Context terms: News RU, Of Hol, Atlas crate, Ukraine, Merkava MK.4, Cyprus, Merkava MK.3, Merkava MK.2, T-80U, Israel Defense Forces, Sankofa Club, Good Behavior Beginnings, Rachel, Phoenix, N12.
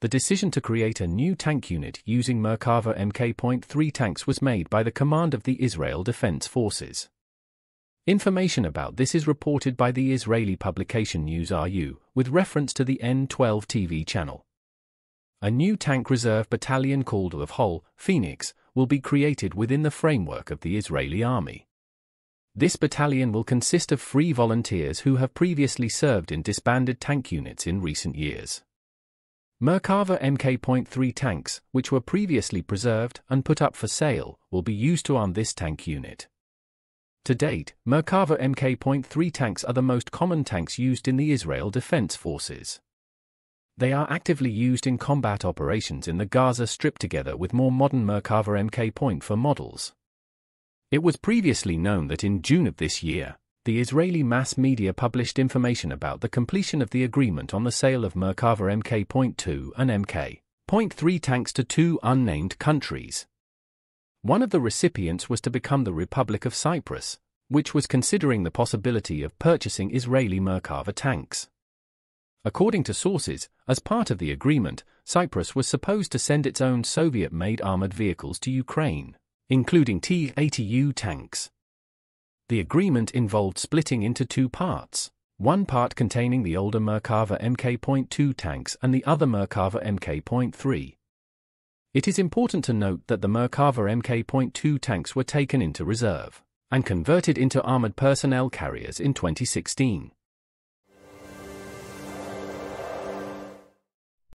The decision to create a new tank unit using Merkava MK.4 tanks was made by the command of the Israel Defense Forces. Information about this is reported by the Israeli publication News RU, with reference to the N12 TV channel. A new tank reserve battalion called Of Hol, Phoenix, will be created within the framework of the Israeli army. This battalion will consist of free volunteers who have previously served in disbanded tank units in recent years. Merkava MK.3 tanks, which were previously preserved and put up for sale, will be used to arm this tank unit. To date, Merkava MK.3 tanks are the most common tanks used in the Israel Defense Forces. They are actively used in combat operations in the Gaza Strip together with more modern Merkava MK.4 models. It was previously known that in June of this year, the Israeli mass media published information about the completion of the agreement on the sale of Merkava MK.2 and MK.3 tanks to two unnamed countries. One of the recipients was to become the Republic of Cyprus, which was considering the possibility of purchasing Israeli Merkava tanks. According to sources, as part of the agreement, Cyprus was supposed to send its own Soviet-made armored vehicles to Ukraine, including T-80U tanks. The agreement involved splitting into two parts, one part containing the older Merkava MK.2 tanks and the other Merkava MK.3. It is important to note that the Merkava MK.2 tanks were taken into reserve and converted into armored personnel carriers in 2016.